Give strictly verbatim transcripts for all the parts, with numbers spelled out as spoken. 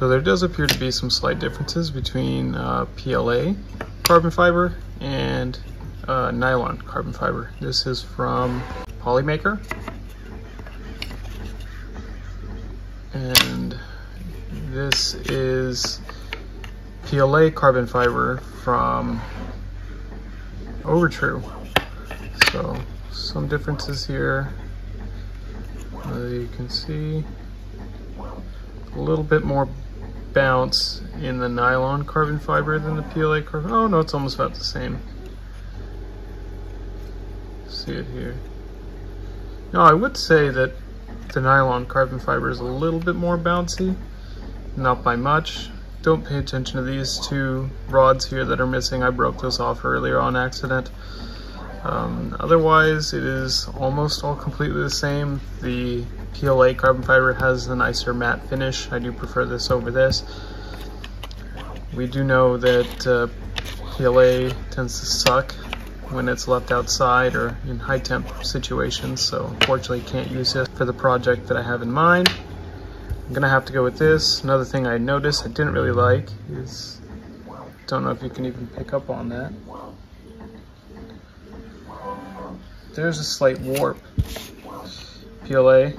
So there does appear to be some slight differences between uh, P L A carbon fiber and uh, nylon carbon fiber. This is from Polymaker. And this is P L A carbon fiber from Overtrue. So some differences here as you can see. A little bit more bounce in the nylon carbon fiber than the P L A carbon. Oh no, it's almost about the same. See it here. Now I would say that the nylon carbon fiber is a little bit more bouncy, not by much. Don't pay attention to these two rods here that are missing. I broke those off earlier on accident. Um, otherwise, it is almost all completely the same. The P L A carbon fiber has the nicer matte finish. I do prefer this over this. We do know that uh, P L A tends to suck when it's left outside or in high temp situations, so unfortunately can't use this for the project that I have in mind. I'm gonna have to go with this. Another thing I noticed I didn't really like is, don't know if you can even pick up on that, there's a slight warp. P L A,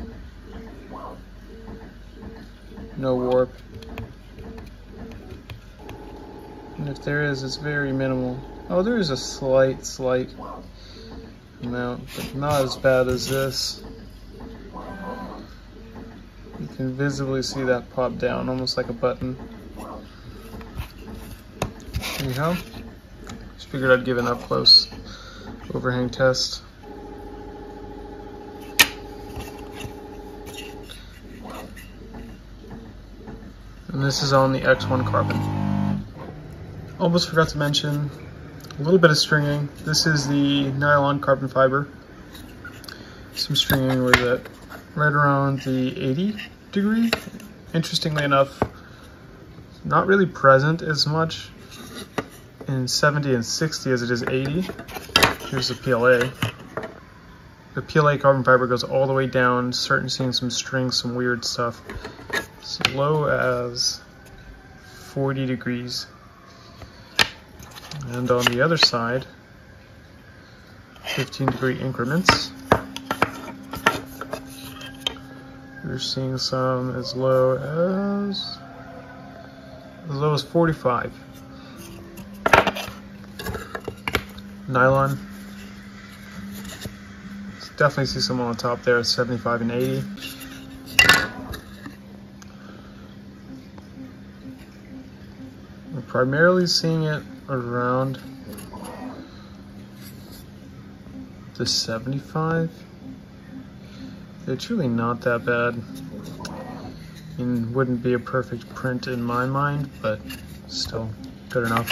no warp, and if there is, it's very minimal. Oh, there is a slight, slight amount, but not as bad as this. You can visibly see that pop down, almost like a button. Anyhow, just figured I'd give an up-close overhang test. And this is on the X one Carbon. Almost forgot to mention, a little bit of stringing. This is the nylon carbon fiber. Some stringing with it right around the eighty degree. Interestingly enough, not really present as much in seventy and sixty as it is eighty. Here's the P L A. The P L A carbon fiber goes all the way down, starting seeing some strings, some weird stuff, as low as forty degrees. And on the other side, fifteen degree increments. We're seeing some as low as as low as forty-five. Nylon. Definitely see some on the top there at seventy-five and eighty. We're primarily seeing it around the seventy-five. They're truly not that bad. I mean, wouldn't be a perfect print in my mind, but still good enough.